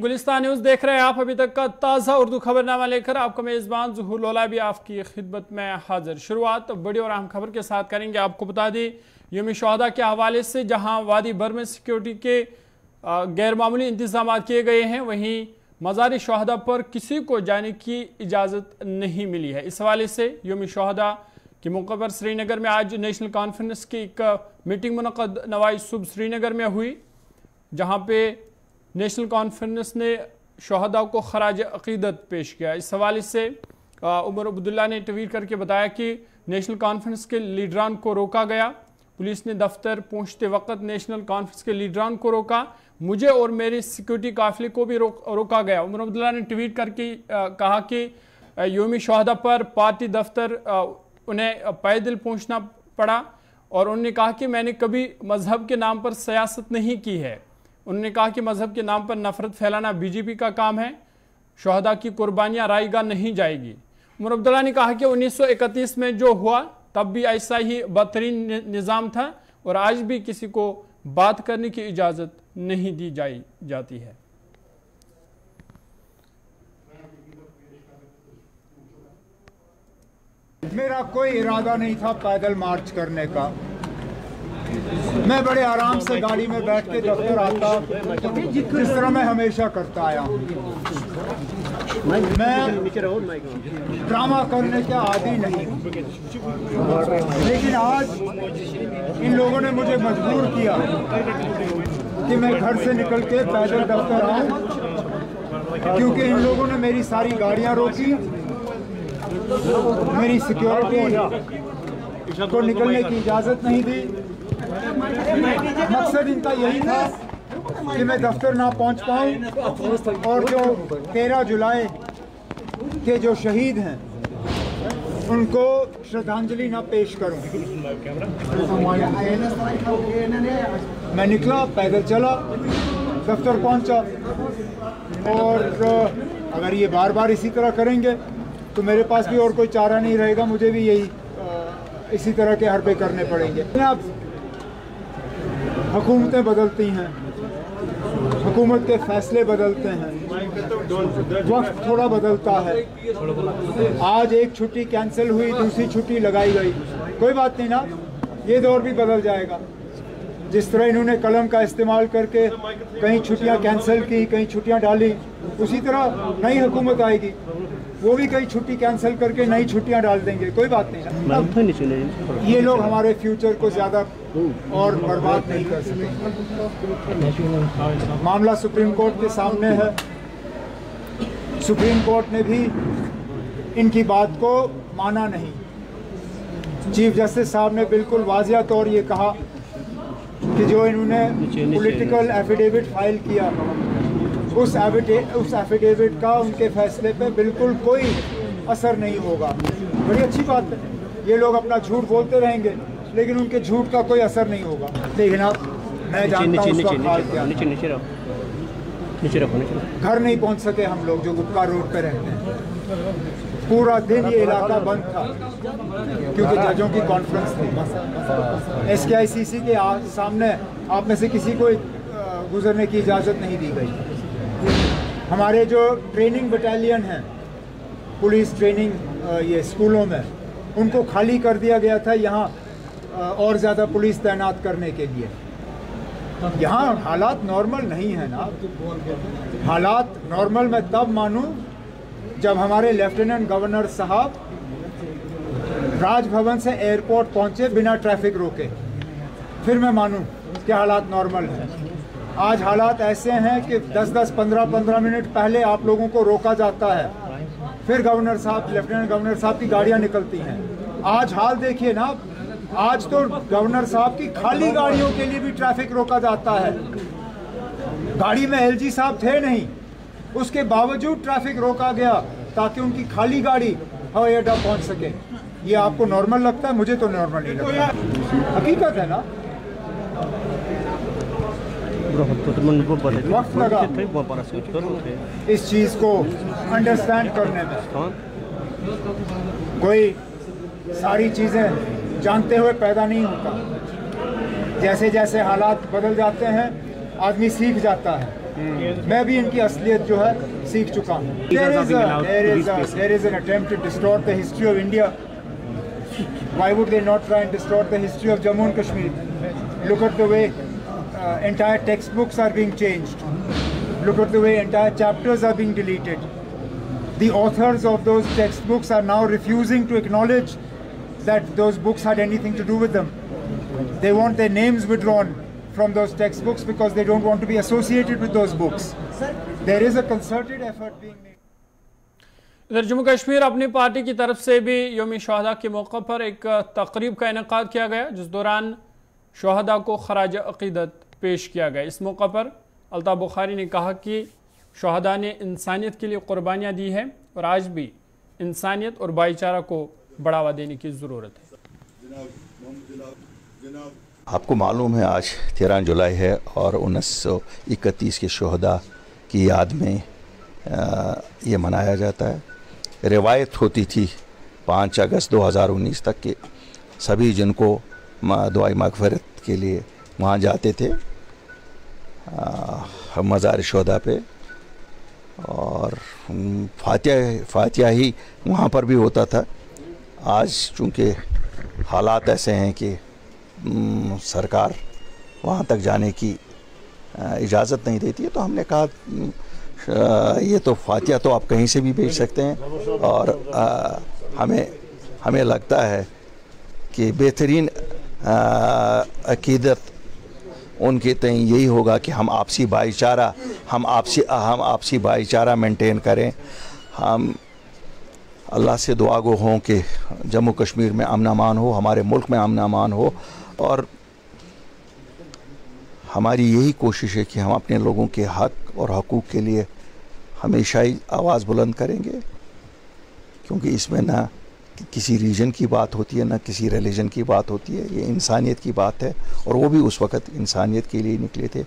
गुलिस्तान्यूज देख रहे हैं आप। अभी तक का ताज़ा उर्दू खबरनामा लेकर आपका मेज़बान ज़ुहूर लोला भी आपकी खिदमत में हाजिर। शुरुआत बड़ी और अहम खबर के साथ करेंगे। आपको बता दें यौम शहादा के हवाले से जहां वादी भर में सिक्योरिटी के गैरमामूली इंतजाम किए गए हैं, वहीं मज़ार शहादा पर किसी को जाने की इजाज़त नहीं मिली है। इस हवाले से यौम शहादा के मौके पर श्रीनगर में आज नेशनल कॉन्फ्रेंस की एक मीटिंग मुनक़द नवाई सुबह श्रीनगर में हुई, जहाँ पे नेशनल कॉन्फ्रेंस ने शहादा को खराज अक़ीदत पेश किया। इस हवाले से उमर अब्दुल्ला ने ट्वीट करके बताया कि नेशनल कॉन्फ्रेंस के लीडरान को रोका गया। पुलिस ने दफ्तर पहुंचते वक्त नेशनल कॉन्फ्रेंस के लीडरान को रोका, मुझे और मेरे सिक्योरिटी काफिले को भी रोका गया। उमर अब्दुल्ला ने ट्वीट करके कहा कि योम शहादा पर पार्टी दफ्तर उन्हें पैदल पहुँचना पड़ा और उन्होंने कहा कि मैंने कभी मजहब के नाम पर सियासत नहीं की है। उन्होंने कहा कि मजहब के नाम पर नफरत फैलाना बीजेपी का काम है, शहादा की कुर्बानियां रायगाह नहीं जाएगी। उमर अब्दुल्ला ने कहा कि 1931 में जो हुआ तब भी ऐसा ही बदतरीन निज़ाम था और आज भी किसी को बात करने की इजाज़त नहीं दी जाती है। मेरा कोई इरादा नहीं था पैदल मार्च करने का, मैं बड़े आराम से गाड़ी में बैठ के दफ्तर आता, जिस तरह मैं हमेशा करता आया हूँ। मैं ड्रामा करने के आदी नहीं, लेकिन आज इन लोगों ने मुझे मजबूर किया कि मैं घर से निकल के पैदल दफ्तर आऊँ, क्योंकि इन लोगों ने मेरी सारी गाड़ियाँ रोकी, मेरी सिक्योरिटी को निकलने की इजाज़त नहीं दी। मकसद इनका यही था कि मैं दफ्तर ना पहुंच पाऊं और जो 13 जुलाई के जो शहीद हैं उनको श्रद्धांजलि ना पेश करूं। मैं निकला, पैदल चला, दफ्तर पहुंचा और अगर ये बार बार इसी तरह करेंगे तो मेरे पास भी और कोई चारा नहीं रहेगा, मुझे भी यही इसी तरह के हरबे करने पड़ेंगे। आप हुकूमतें बदलती हैं, हुकूमत के फैसले बदलते हैं, वक्त थोड़ा बदलता है। आज एक छुट्टी कैंसिल हुई, दूसरी छुट्टी लगाई गई, कोई बात नहीं ना, ये दौर भी बदल जाएगा। जिस तरह इन्होंने कलम का इस्तेमाल करके कहीं छुट्टियां कैंसिल की, कहीं छुट्टियां डाली, उसी तरह नई हुकूमत आएगी, वो भी कहीं छुट्टी कैंसिल करके नई छुट्टियां डाल देंगे, कोई बात नहीं ना। ये लोग हमारे फ्यूचर को ज़्यादा और बर्बाद नहीं कर सकते। मामला सुप्रीम कोर्ट के सामने है, सुप्रीम कोर्ट ने भी इनकी बात को माना नहीं। चीफ जस्टिस साहब ने बिल्कुल वाजिया तौर ये कहा कि जो इन्होंने पॉलिटिकल एफिडेविट फाइल किया उस एफिडेविट का उनके फैसले पे बिल्कुल कोई असर नहीं होगा। बड़ी अच्छी बात है, ये लोग अपना झूठ बोलते रहेंगे लेकिन उनके झूठ का कोई असर नहीं होगा। लेकिन आप मैं जानता हूँ उसका हाल क्या है। घर नहीं पहुँच सके हम लोग जो गुप्ता रोड पे रहते हैं, पूरा दिन ये इलाका बंद था क्योंकि जजों की कॉन्फ्रेंस थी। SKICC के सामने आप में से किसी को गुजरने की इजाज़त नहीं दी गई। हमारे जो ट्रेनिंग बटालियन हैं, पुलिस ट्रेनिंग ये स्कूलों में, उनको खाली कर दिया गया था यहाँ और ज़्यादा पुलिस तैनात करने के लिए। यहाँ हालात नॉर्मल नहीं है ना, हालात नॉर्मल मैं तब मानूँ जब हमारे लेफ्टिनेंट गवर्नर साहब राजभवन से एयरपोर्ट पहुंचे बिना ट्रैफिक रोके, फिर मैं मानूं कि हालात नॉर्मल हैं। आज हालात ऐसे हैं कि 10-10, 15-15 मिनट पहले आप लोगों को रोका जाता है, फिर गवर्नर साहब, लेफ्टिनेंट गवर्नर साहब की गाड़ियां निकलती हैं। आज हाल देखिए ना, आज तो गवर्नर साहब की खाली गाड़ियों के लिए भी ट्रैफिक रोका जाता है। गाड़ी में LG साहब थे नहीं, उसके बावजूद ट्रैफिक रोका गया ताकि उनकी खाली गाड़ी हवाई अड्डा पहुँच सके। ये आपको नॉर्मल लगता है, मुझे तो नॉर्मल नहीं लगता। हकीकत है ना, वक्त लगा इस चीज़ को अंडरस्टैंड करने में। कोई सारी चीज़ें जानते हुए पैदा नहीं होता, जैसे जैसे हालात बदल जाते हैं आदमी सीख जाता है। मैं भी इनकी असलियत जो है सीख चुका हूँ। There is an attempt to distort the history of India. Why would they not try and distort the history of Jammu and Kashmir? Look at the way entire textbooks are being changed. Look at the way entire chapters are being deleted. The authors of those textbooks are now refusing to acknowledge that those books had anything to do with them. They want their names withdrawn from those textbooks because they don't want to be associated with those books. There is a concerted effort being made. इधर जम्मू कश्मीर अपनी party की तरफ से भी योम शहदा के मौके पर एक तकरीब का इनेकाद किया गया, जिस दौरान शहदा को खराज अक़ीदत पेश किया गया। इस मौके पर अलताफ़ बुखारी ने कहा कि शहदा ने इंसानियत के लिए कुर्बानियाँ दी हैं और आज भी इंसानियत और भाईचारा को बढ़ावा देने की ज़रूरत है। आपको मालूम है आज 13 जुलाई है और 1931 के शहदा की याद में ये मनाया जाता है। रिवायत होती थी 5 अगस्त 2019 तक के सभी जिनको दुआई मगफरत के लिए वहाँ जाते थे मज़ार शोदा पे, और फातिया ही वहाँ पर भी होता था। आज चूँकि हालात ऐसे हैं कि सरकार वहाँ तक जाने की इजाज़त नहीं देती है, तो हमने कहा ये तो फातिया तो आप कहीं से भी भेज सकते हैं, और हमें लगता है कि बेहतरीन अक़ीदत उनके तय यही होगा कि हम आपसी भाईचारा मेंटेन करें। हम अल्लाह से दुआ गो हों कि जम्मू कश्मीर में अमन अमान हो, हमारे मुल्क में अमन अमान हो, और हमारी यही कोशिश है कि हम अपने लोगों के हक़ और हकूक़ के लिए हमेशा ही आवाज़ बुलंद करेंगे, क्योंकि इसमें ना किसी रीजन की बात होती है ना किसी रिलीजन की बात होती है, ये इंसानियत की बात है। और वो भी उस वक़्त इंसानियत के लिए निकले थे।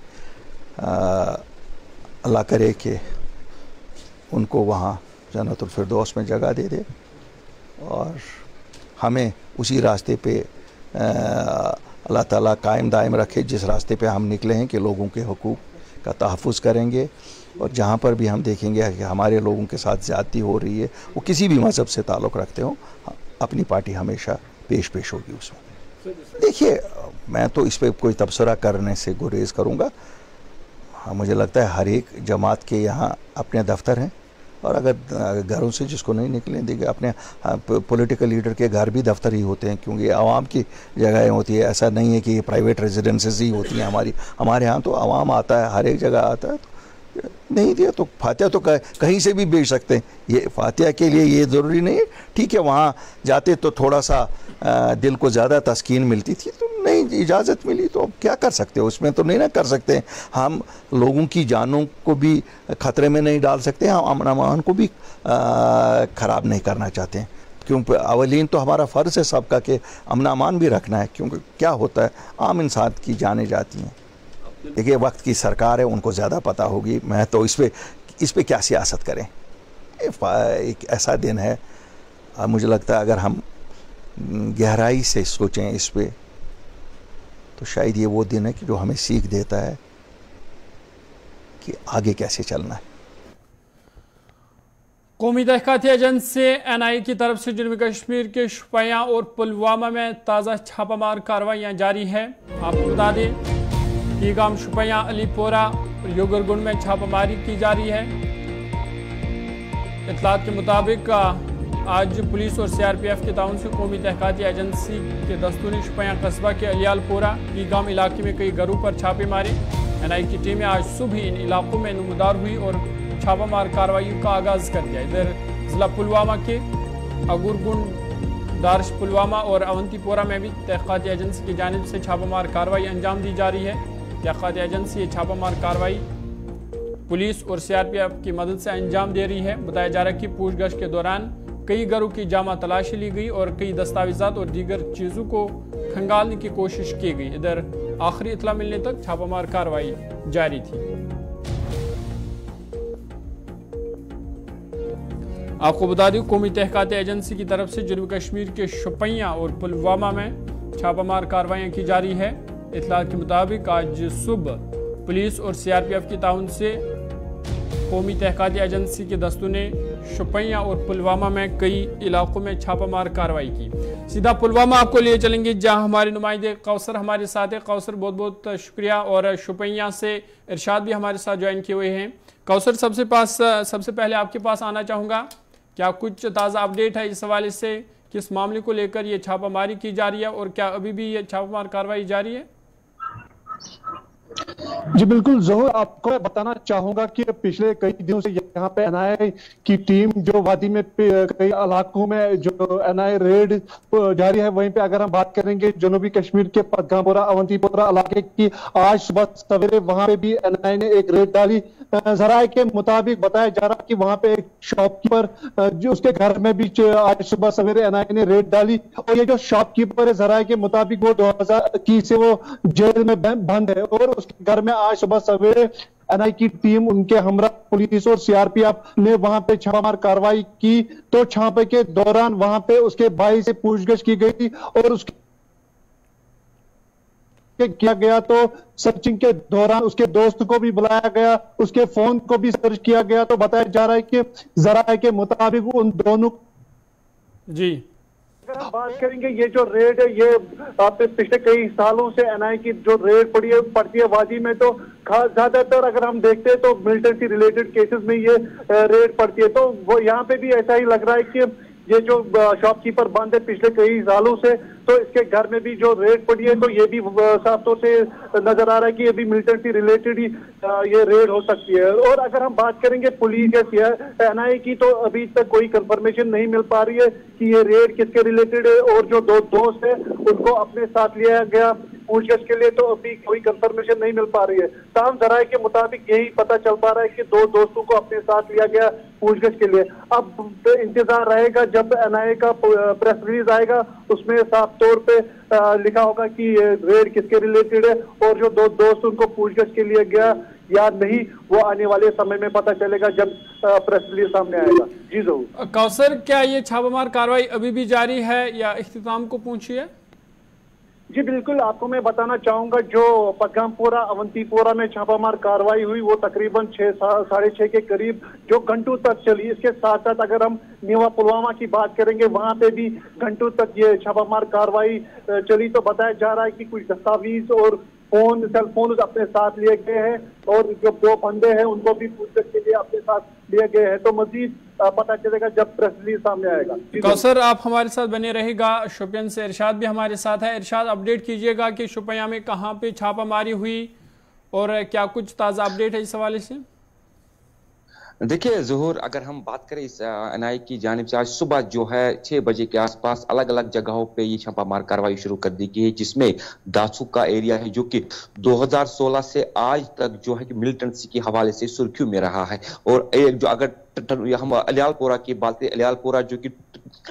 अल्लाह करे कि उनको वहाँ जन्नतुल फिरदौस में जगह दे दे और हमें उसी रास्ते पे अल्लाह ताला कायम दायम रखे जिस रास्ते पे हम निकले हैं, कि लोगों के हकूक़ का तहफ़ुज़ करेंगे। और जहाँ पर भी हम देखेंगे कि हमारे लोगों के साथ ज़्यादती हो रही है, वो किसी भी मज़हब से ताल्लुक़ रखते हों, अपनी पार्टी हमेशा पेश होगी उसमें। देखिए, मैं तो इस पर कोई तबसरा करने से गुरेज़ करूँगा। हाँ, मुझे लगता है हर एक जमात के यहाँ अपने दफ्तर हैं, और अगर घरों से जिसको नहीं निकलें देखिए अपने पॉलिटिकल लीडर के घर भी दफ्तर ही होते हैं, क्योंकि आवाम की जगहें होती है। ऐसा नहीं है कि ये प्राइवेट रेजिडेंसेज ही होती हैं हमारे यहाँ तो आवाम आता है, हर एक जगह आता है। तो नहीं दिया तो फातिया तो कहीं से भी बेच सकते हैं। ये फातिया के लिए ये ज़रूरी नहीं है, ठीक है वहाँ जाते तो थोड़ा सा दिल को ज़्यादा तस्कीन मिलती थी, तो नहीं इजाज़त मिली तो अब क्या कर सकते हो, उसमें तो नहीं ना कर सकते। हम लोगों की जानों को भी ख़तरे में नहीं डाल सकते, हम अमन अमान को भी ख़राब नहीं करना चाहते हैं, क्योंकि अवलिन तो हमारा फ़र्ज़ है सबका कि अमन अमान भी रखना है, क्योंकि क्या होता है आम इंसान की जाने जाती हैं। देखिए, वक्त की सरकार है, उनको ज़्यादा पता होगी। मैं तो इस पर क्या सियासत करें, एक ऐसा दिन है। मुझे लगता है अगर हम गहराई से सोचें इस पर तो शायद ये वो दिन है कि जो हमें सीख देता है कि आगे कैसे चलना है। कौमी तहक़ीक़ाती एजेंसी एनआईए की तरफ से जम्मू कश्मीर के शोपियां और पुलवामा में ताज़ा छापामार कार्रवाइयाँ जारी है। आपको बता दें कि गांव शोपियां, अलीपोरा और योगरगुंड में छापामारी की जा रही है। इत्तलात के मुताबिक आज पुलिस और सीआरपीएफ के ताउन से कौमी तहक़ीक़ाती एजेंसी के दस्तों ने शोपियां कस्बा के अलियालपोरा की गांव इलाके में कई घरों पर छापे मारे। एनआईए की टीमें आज सुबह इन इलाकों में नमदार हुई और छापामार कार्रवाइयों का आगाज़ कर दिया। इधर जिला पुलवामा के अगुरगुंड, दारश पुलवामा और अवंतीपोरा में भी तहक़ीक़ाती एजेंसी की जानिब से छापामार कार्रवाई अंजाम दी जा रही है। तहक़ीक़ाती एजेंसी ये छापामार कार्रवाई पुलिस और सीआरपीएफ की मदद से अंजाम दे रही है। बताया जा रहा है कि पूछताछ के दौरान कई घरों की जामा तलाशी ली गई और कई दस्तावेजात और दीगर चीज़ों को खंगालने की कोशिश की गई। इधर आखिरी इतला मिलने तक छापामार कार्रवाई जारी थी। आपको बता दें, कौमी तहक़ीक़ाती एजेंसी की तरफ से जम्मू कश्मीर के शोपियां और पुलवामा में छापामार कार्रवाइयाँ की जा रही है। इतला के मुताबिक आज सुबह पुलिस और सीआरपीएफ की ताउन से कौमी तहक़ीक़ाती एजेंसी के दस्तों ने शुपियाँ और पुलवामा में कई इलाकों में छापामार कार्रवाई की। सीधा पुलवामा आपको लिए चलेंगे जहां हमारे नुमाइंदे कौसर हमारे साथ हैं। कौसर बहुत बहुत शुक्रिया। और शुपियाँ से इरशाद भी हमारे साथ ज्वाइन किए हुए हैं। कौसर सबसे पहले आपके पास आना चाहूँगा, क्या कुछ ताज़ा अपडेट है इस हवाले से, किस मामले को लेकर ये छापामारी की जा रही है और क्या अभी भी ये छापामार कार्रवाई जारी है? जी बिल्कुल ज़ुहूर, आपको बताना चाहूंगा कि पिछले कई दिनों से यहाँ पे एनआईए की टीम जो वादी में कई इलाकों में जो एनआईए रेड जारी है। वहीं पे अगर हम बात करेंगे जनूबी कश्मीर के पदगामपुरा अवंतीपोरा इलाके की, आज सुबह सवेरे वहां पे भी एनआईए ने एक रेड डाली। जराए के मुताबिक बताया जा रहा है कि वहां पे एक शॉपकीपर जो उसके घर में भी आज सुबह सवेरे एनआईए ने रेड डाली और ये जो शॉपकीपर है जराए के मुताबिक वो 2021 से वो जेल में बंद है और उसके घर में आज सुबह सवेरे एनआईए की टीम उनके हमरा पुलिस और सीआरपीएफ ने वहां पे छापामार कार्रवाई की। तो छापे के दौरान वहां पे उसके भाई से पूछताछ की गई और उसके किया गया। तो सर्चिंग के दौरान उसके दोस्त को भी बुलाया गया, उसके फोन को भी सर्च किया गया। तो बताया जा रहा है कि जराए के मुताबिक उन दोनों जी बात करेंगे। ये जो रेड है ये आप पिछले कई सालों से एनआईए की जो रेड पड़ती है वादी में, तो खास ज्यादातर अगर हम देखते हैं तो मिलिटेंसी रिलेटेड केसेस में ये रेड पड़ती है। तो वो यहाँ पे भी ऐसा ही लग रहा है कि ये जो शॉपकीपर बंद है पिछले कई सालों से, तो इसके घर में भी जो रेड पड़ी है, तो ये भी साफ तौर से नजर आ रहा है कि ये भी मिलिटेंसी रिलेटेड ही ये रेड हो सकती है। और अगर हम बात करेंगे पुलिस या एनआईए की, तो अभी तक कोई कंफर्मेशन नहीं मिल पा रही है कि ये रेड किसके रिलेटेड है और जो दो दोस्त है उनको अपने साथ लिया गया पूछताछ के लिए, तो अभी कोई कंफर्मेशन नहीं मिल पा रही है। तमाम जराए के मुताबिक यही पता चल पा रहा है कि दो दोस्तों को अपने साथ लिया गया पूछताछ के लिए। अब इंतजार रहेगा जब एनआईए का प्रेस रिलीज आएगा, उसमें साफ तौर पे लिखा होगा कि रेड किसके रिलेटेड है और जो दो दोस्त उनको पूछताछ के लिए गया या नहीं, वो आने वाले समय में पता चलेगा जब प्रेस रिलीज सामने आएगा। जी ज़रूर। कौसर, क्या ये छापामार कार्रवाई अभी भी जारी है या इख्तिताम को पहुंची है? जी बिल्कुल, आपको मैं बताना चाहूंगा जो पगामपुरा अवंतीपोरा में छापामार कार्रवाई हुई वो तकरीबन 6:30 के करीब जो घंटों तक चली। इसके साथ साथ अगर हम न्यूवा पुलवामा की बात करेंगे, वहां पे भी घंटों तक ये छापामार कार्रवाई चली। तो बताया जा रहा है कि कुछ दस्तावेज और फोन सेलफोन अपने साथ लिए गए हैं और जो दो बंदे हैं उनको भी पूछताछ के लिए अपने साथ लिए गए हैं। तो मजीद पता चलेगा जब प्रेस रिलीज सामने आएगा। कौसर, आप हमारे साथ बने रहेगा। शोपियां से इरशाद भी हमारे साथ है। इरशाद, अपडेट कीजिएगा कि शोपियां में कहां पे छापामारी हुई और क्या कुछ ताज़ा अपडेट है इस हवाले से? देखिए ज़ुहूर, अगर हम बात करें इस एनआईए की जानिब से आज सुबह जो है 6 बजे के आसपास अलग अलग जगहों पे ये छापामार कार्रवाई शुरू कर दी गई है, जिसमें दासू का एरिया है जो कि 2016 से आज तक जो है कि मिलिटेंसी के हवाले से सुर्खियों में रहा है। और एक जो अगर हम अलियालपोरा की बात करें, अलियालपोरा जो कि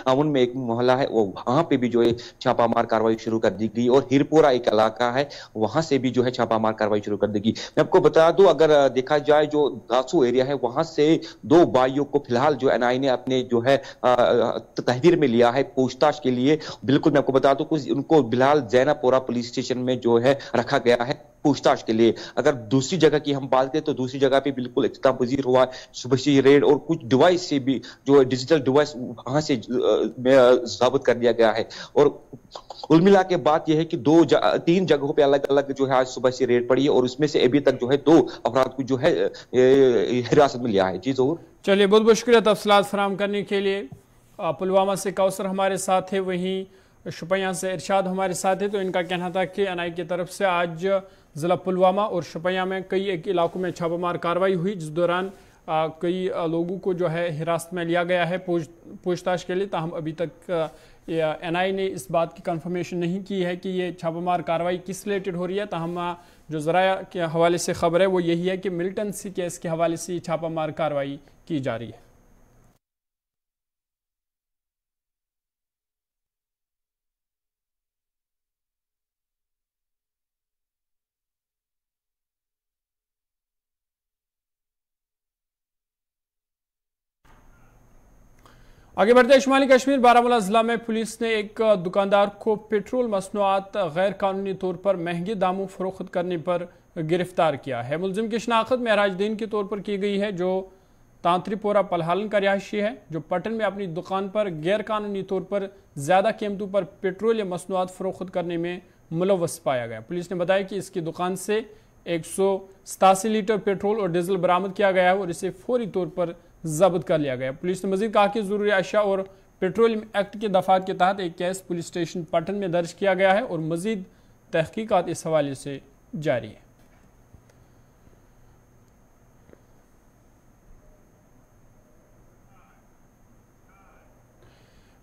टाउन में एक मोहल्ला है, वो वहां पे भी जो है छापामार कार्रवाई शुरू कर दी गई। और हिरपोरा एक इलाका है, वहां से भी जो है छापामार कार्रवाई शुरू कर दी गई। मैं आपको बता दूं, अगर देखा जाए जो दासू एरिया है वहां से 2 भाइयों को फिलहाल जो एनआईए ने अपने जो है तहवीर में लिया है पूछताछ के लिए। बिल्कुल मैं आपको बता दूं कुछ उनको बिलाल जैनापोरा पुलिस स्टेशन में जो है रखा गया है पूछताछ के लिए। अगर दूसरी जगह की हम बात करें तो दूसरी जगह पे बिल्कुल इख्तिताम पजीर हुआ सुबह से रेड और कुछ डिवाइस से भी जो डिजिटल डिवाइस वहां से जब्त कर दिया गया है। और कुल मिला के बात यह है कि 3 जगहों पे अलग अलग जो है आज सुबह से रेड पड़ी है और उसमें से अभी तक जो है 2 अफराद को जो है हिरासत में लिया है। जी ज़रूर, चलिए बहुत बहुत शुक्रिया तफसीलात फराहम करने के लिए। पुलवामा से कौसर हमारे साथ है, वहीं शुपियां से इरशाद हमारे साथ है। तो इनका कहना था कि एनआईए की तरफ से आज ज़िला पुलवामा और शुपियां में कई एक इलाकों में छापामार कार्रवाई हुई, जिस दौरान कई लोगों को जो है हिरासत में लिया गया है पूछताछ के लिए। ताहम अभी तक एनआईए ने इस बात की कंफर्मेशन नहीं की है कि ये छापामार कार्रवाई किस रिलेटेड हो रही है। ताहम जो ज़राया के हवाले से खबर है वो यही है कि मिलिटेंसी केस के हवाले से छापामार कार्रवाई की जा रही है। आगे बढ़ते हैं, शुमाली कश्मीर बारामूला ज़िला में पुलिस ने एक दुकानदार को पेट्रोल मसनूआत गैर कानूनी तौर पर महंगे दामों फरोख्त करने पर गिरफ्तार किया है। मुलजिम की शनाख्त मेराजदीन के तौर पर की गई है जो तांत्रिपोरा पलहालन का रिहायशी है, जो पटन में अपनी दुकान पर गैरकानूनी तौर पर ज़्यादा कीमतों पर पेट्रोल या मसनूआत फरोख्त करने में मुलव्वस पाया गया। पुलिस ने बताया कि इसकी दुकान से 187 लीटर पेट्रोल और डीजल बरामद किया गया है और इसे फौरी तौर पर जब्त कर लिया गया। पुलिस ने मज़ीद कहा कि ज़रूरी अशिया और पेट्रोलियम एक्ट के दफात के तहत एक केस पुलिस स्टेशन पटन में दर्ज किया गया है और मज़ीद तहकीकात इस हवाले से जारी है।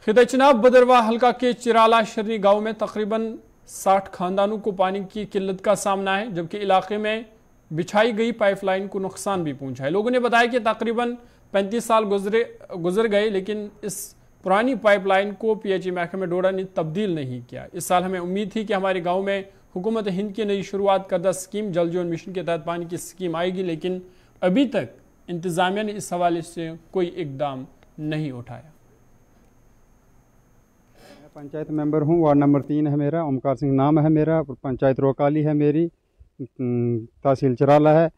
खिदे चनाब बदरवा हल्का के चिराला शर्री गांव में तकरीबन 60 खानदानों को पानी की किल्लत का सामना है, जबकि इलाके में बिछाई गई पाइपलाइन को नुकसान भी पहुंचा है। लोगों ने बताया कि तकरीबन 35 साल गुजर गए लेकिन इस पुरानी पाइपलाइन को पीएचई महकमे डोडा ने तब्दील नहीं किया। इस साल हमें उम्मीद थी कि हमारे गाँव में हुकूमत हिंद की नई शुरुआत करदा स्कीम जल जीवन मिशन के तहत पानी की स्कीम आएगी, लेकिन अभी तक इंतज़ामिया ने इस हवाले से कोई इकदाम नहीं उठाया। पंचायत मेंबर हूँ, वार्ड नंबर 3 है मेरा, ओमकार सिंह नाम है मेरा, पंचायत रोकाली है मेरी, तहसील चिराला है।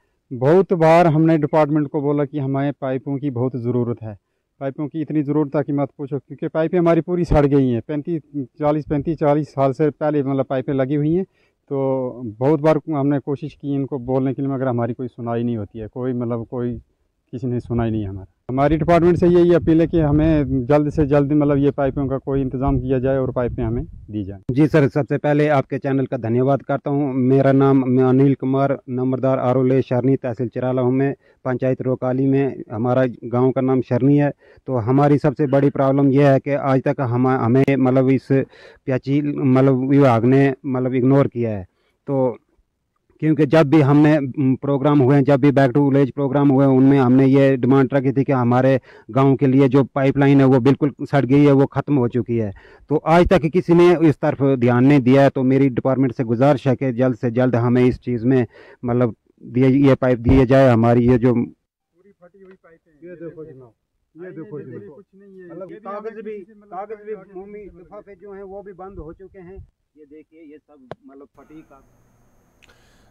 बहुत बार हमने डिपार्टमेंट को बोला कि हमें पाइपों की बहुत ज़रूरत है, पाइपों की इतनी ज़रूरत है कि मत पूछो, क्योंकि पाइपें हमारी पूरी सड़ गई हैं। 35 40 साल से पहले मतलब पाइपें लगी हुई हैं, तो बहुत बार हमने कोशिश की इनको बोलने के लिए, मगर हमारी कोई सुनाई नहीं होती है, कोई मतलब कोई किसी ने सुना ही नहीं। हमारी डिपार्टमेंट से यही अपील है कि हमें जल्द से जल्द मतलब ये पाइपों का कोई इंतज़ाम किया जाए और पाइपें हमें दी जाए। जी सर, सबसे पहले आपके चैनल का धन्यवाद करता हूँ। मेरा नाम अनिल कुमार, नंबरदार आरोले शरनी, तहसील चिराला हूँ मैं, पंचायत रोकाली में। हमारा गांव का नाम शरनी है। तो हमारी सबसे बड़ी प्रॉब्लम यह है कि आज तक हमें मतलब इस प्याची मतलब विभाग ने मतलब इग्नोर किया है। तो क्योंकि जब भी हमने प्रोग्राम हुए हैं, जब भी बैक टू विलेज प्रोग्राम हुए हैं, उनमें हमने ये डिमांड रखी थी कि हमारे गांव के लिए जो पाइपलाइन है वो बिल्कुल सड़ गई है, वो ख़त्म हो चुकी है। तो आज तक किसी ने इस तरफ ध्यान नहीं दिया है। तो मेरी डिपार्टमेंट से गुजारिश है कि जल्द से जल्द हमें इस चीज़ में मतलब ये पाइप दिए जाए। हमारी ये जो पूरी फटी हुई पाइप ये देखो, कुछ नहीं है, मतलब कागज़ भी भूमि लिफाफे जो हैं वो भी बंद हो चुके हैं। ये देखिए, ये सब मतलब फटी का।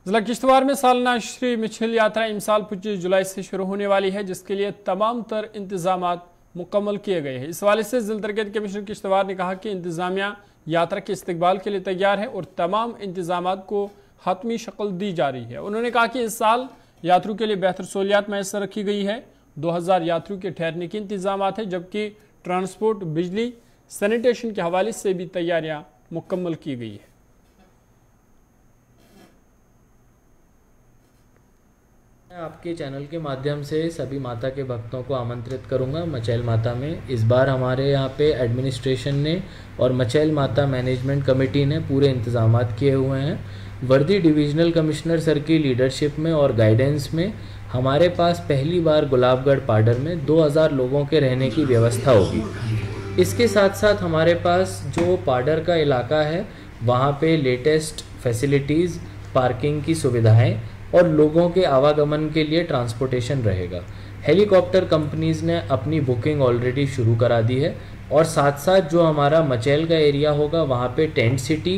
जिला किश्तवाड़ में सालाना श्री मिछिल यात्रा इमसाल 25 जुलाई से शुरू होने वाली है, जिसके लिए तमाम तर इंतजाम मुकम्मल किए गए हैं। इस हवाले से जिला तरक्कियात कमिश्नर किश्तवाड़ ने कहा कि इंतजामिया यात्रा के इस्तकबाल के लिए तैयार है और तमाम इंतजाम को हतमी शक्ल दी जा रही है। उन्होंने कहा कि इस साल यात्रियों के लिए बेहतर सहूलियात मैसर रखी गई है। 2000 यात्रियों के ठहरने के इंतजाम हैं, जबकि ट्रांसपोर्ट, बिजली, सैनिटेशन के हवाले से भी तैयारियाँ मुकम्मल की गई है। मैं आपके चैनल के माध्यम से सभी माता के भक्तों को आमंत्रित करूंगा मचैल माता में। इस बार हमारे यहाँ पे एडमिनिस्ट्रेशन ने और मचैल माता मैनेजमेंट कमेटी ने पूरे इंतजाम किए हुए हैं। वर्दी डिविजनल कमिश्नर सर की लीडरशिप में और गाइडेंस में हमारे पास पहली बार गुलाबगढ़ पार्डर में 2000 लोगों के रहने की व्यवस्था होगी। इसके साथ साथ हमारे पास जो पार्डर का इलाका है वहाँ पर लेटेस्ट फैसिलिटीज़, पार्किंग की सुविधाएँ और लोगों के आवागमन के लिए ट्रांसपोर्टेशन रहेगा। हेलीकॉप्टर कंपनीज ने अपनी बुकिंग ऑलरेडी शुरू करा दी है और साथ साथ जो हमारा मचैल का एरिया होगा वहाँ पे टेंट सिटी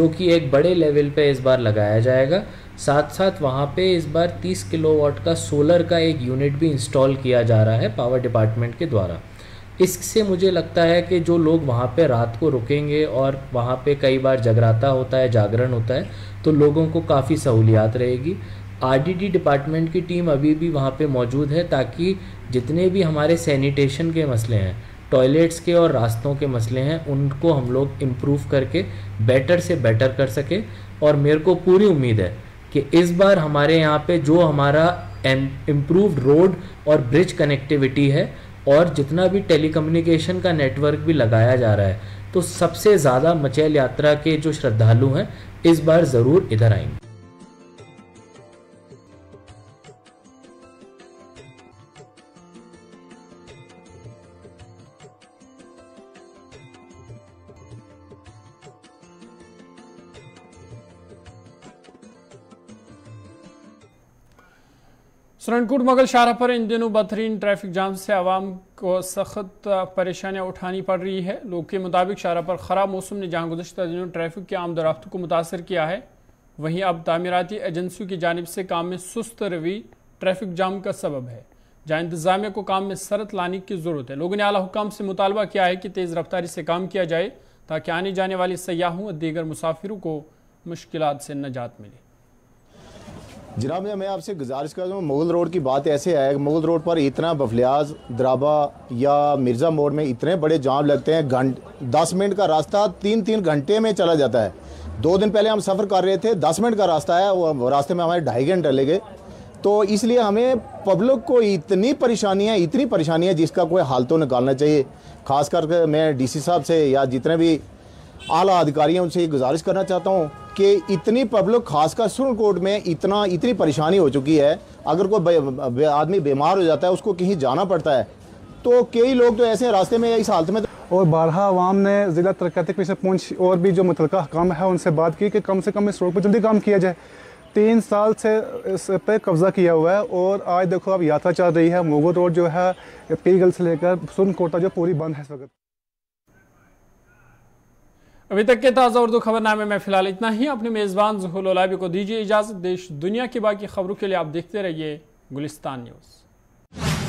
जो कि एक बड़े लेवल पे इस बार लगाया जाएगा। साथ साथ वहाँ पे इस बार 30 किलोवाट का सोलर का एक यूनिट भी इंस्टॉल किया जा रहा है पावर डिपार्टमेंट के द्वारा। इससे मुझे लगता है कि जो लोग वहाँ पे रात को रुकेंगे और वहाँ पे कई बार जगराता होता है, जागरण होता है, तो लोगों को काफ़ी सहूलियात रहेगी। आरडीडी डिपार्टमेंट की टीम अभी भी वहाँ पे मौजूद है ताकि जितने भी हमारे सैनिटेशन के मसले हैं, टॉयलेट्स के और रास्तों के मसले हैं, उनको हम लोग इम्प्रूव करके बेटर से बेटर कर सकें। और मेरे को पूरी उम्मीद है कि इस बार हमारे यहाँ पर जो हमारा इम्प्रूव्ड रोड और ब्रिज कनेक्टिविटी है और जितना भी टेलीकम्युनिकेशन का नेटवर्क भी लगाया जा रहा है, तो सबसे ज़्यादा मचैल यात्रा के जो श्रद्धालु हैं इस बार ज़रूर इधर आएंगे। सरणकोट मुगल शाहरा पर इन दिनों बदतरीन ट्रैफिक जाम से आवाम को सख्त परेशानियां उठानी पड़ रही है। लोग के मुताबिक शाहरा पर ख़राब मौसम ने जहां गुज़श्ता दिनों ट्रैफिक के आमदराफ्त को मुतासर किया है, वहीं अब तामीराती एजेंसियों की जानिब से काम में सुस्त रवि ट्रैफिक जाम का सबब है, जहाँ इंतजामिया को काम में सरत लाने की ज़रूरत है। लोगों ने आला हुकाम से मुतालबा किया है कि तेज़ रफ्तारी से काम किया जाए ताकि आने जाने वाले सयाहों और दीगर मुसाफिरों को मुश्किलात से नजात मिले। जनाब मैं आपसे गुजारिश कर रहा हूँ, मुग़ल रोड की बात ऐसे है, मुग़ल रोड पर इतना बफलियाज दराबा या मिर्ज़ा मोड़ में इतने बड़े जाम लगते हैं, 10 मिनट का रास्ता 3-3 घंटे में चला जाता है। 2 दिन पहले हम सफ़र कर रहे थे, 10 मिनट का रास्ता है और रास्ते में हमारे 2.5 घंटे लगे। तो इसलिए हमें पब्लिक को इतनी परेशानियाँ जिसका कोई हल तो निकालना चाहिए। ख़ास करके मैं DC साहब से या जितने भी आला अधिकारी हैं उनसे गुजारिश करना चाहता हूँ कि इतनी पब्लिक खासकर सुरन कोट में इतनी परेशानी हो चुकी है। अगर कोई आदमी बीमार हो जाता है उसको कहीं जाना पड़ता है, तो कई लोग तो ऐसे रास्ते में इस हालत में और बारहा आवाम ने ज़िला तरक्याती कमीशन पहुँच और भी जो मुतलका हुकाम है उनसे बात की कि कम से कम इस रोड पर जल्दी काम किया जाए। 3 साल से इस पर कब्ज़ा किया हुआ है और आज देखो अब यात्रा चल रही है। मुगल रोड जो है पीगल से लेकर सुरन कोटा जो पूरी बंद है इस वक्त। अभी तक के ताज़ा उर्दू खबरनामे में फिलहाल इतना ही। अपने मेज़बान ज़ुहूर लोला को दीजिए इजाज़त। देश दुनिया की बाकी खबरों के लिए आप देखते रहिए गुलिस्तान्यूज।